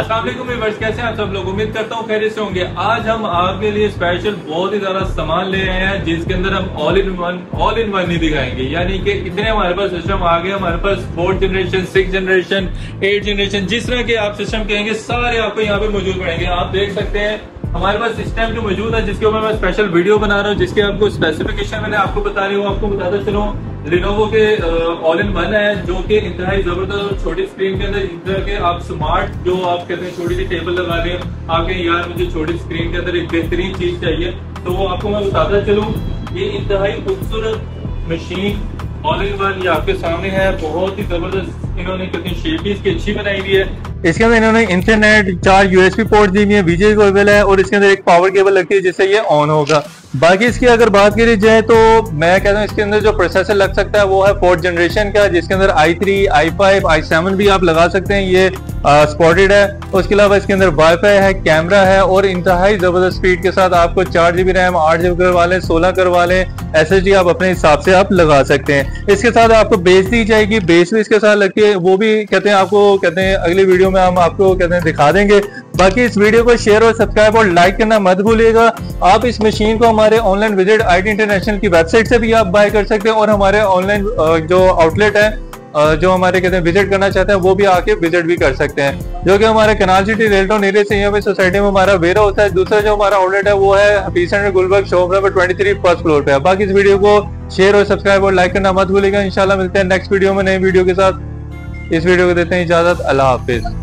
अस्सलाम वालेकुम व्यूअर्स, कैसे हैं आप सब लोग। उम्मीद करता हूँ खैरियत से होंगे। आज हम आपके लिए स्पेशल बहुत ही ज्यादा सामान ले आए हैं जिसके अंदर हम ऑल इन वन नहीं दिखाएंगे, यानी कि इतने हमारे पास सिस्टम आ गए। हमारे पास 4th generation, 6th generation, 8th generation, जिस तरह के आप सिस्टम कहेंगे सारे आपको यहाँ पे मौजूद पड़ेंगे। आप देख सकते हैं हमारे पास सिस्टम जो मौजूद है, जिसके ऊपर मैं स्पेशल वीडियो बना रहा हूँ, जिसके आपको स्पेसिफिकेशन मैंने आपको बता रही हूँ। आपको बताता चलो Lenovo के All-in-One है जो कि इंतहाई जबरदस्त छोटी स्क्रीन के अंदर, इधर के आप स्मार्ट जो आप कहते हैं छोटी सी टेबल लगा रहे हैं, आपके यार मुझे छोटी स्क्रीन के अंदर एक बेहतरीन चीज चाहिए, तो वो आपको मैं बताता चलूँ। ये इंतहाई खूबसूरत मशीन All-in-One ये आपके सामने है। बहुत ही जबरदस्त इन्होंने कितनी शेप भी इसकी अच्छी बनाई हुई है। इसके अंदर इन्होंने इंटरनेट 4 USB पोर्ट दी हुई है, बीजे केबल है और इसके अंदर एक पावर केबल लगती है जिससे ये ऑन होगा। बाकी इसकी अगर बात करी जाए तो मैं कहता हूँ इसके अंदर जो प्रोसेसर लग सकता है वो है 4th जनरेशन का, जिसके अंदर i3, i5, i7 भी आप लगा सकते हैं। ये सपोर्टेड है। उसके अलावा इसके अंदर वाईफाई है, कैमरा है और इंतहाई ज़बरदस्त स्पीड के साथ आपको 4 GB रैम, 8 GB करवा लें, 16 करवा लें, SSD आप अपने हिसाब से आप लगा सकते हैं। इसके साथ आपको बेस दी जाएगी, बेस भी इसके साथ लगती है, वो भी कहते हैं आपको अगली वीडियो में हम आपको दिखा देंगे। बाकी इस वीडियो को शेयर और सब्सक्राइब और लाइक करना मत भूलिएगा। आप इस मशीन को हमारे ऑनलाइन विजिट आईडी इंटरनेशनल की वेबसाइट से भी आप बाय कर सकते हैं और हमारे ऑनलाइन जो आउटलेट है जो हमारे कहते हैं विजिट करना चाहते हैं वो भी आके विजिट भी कर सकते हैं, जो कि हमारे कनाल सिटी रेलटाउन एरिया से यहाँ पे सोसाइटी में हमारा वेरा होता है। दूसरा जो हमारा आउटलेट है वो है Hafeez centre, Gulberg, shop number 23, 1st floor पे है। बाकी इस वीडियो को शेयर और सब्सक्राइब और लाइक करना मत भूलिएगा। इंशाल्लाह मिलते हैं नेक्स्ट वीडियो में नई वीडियो के साथ। इस वीडियो को देते हैं इजाजत। अल्लाह हाफिज।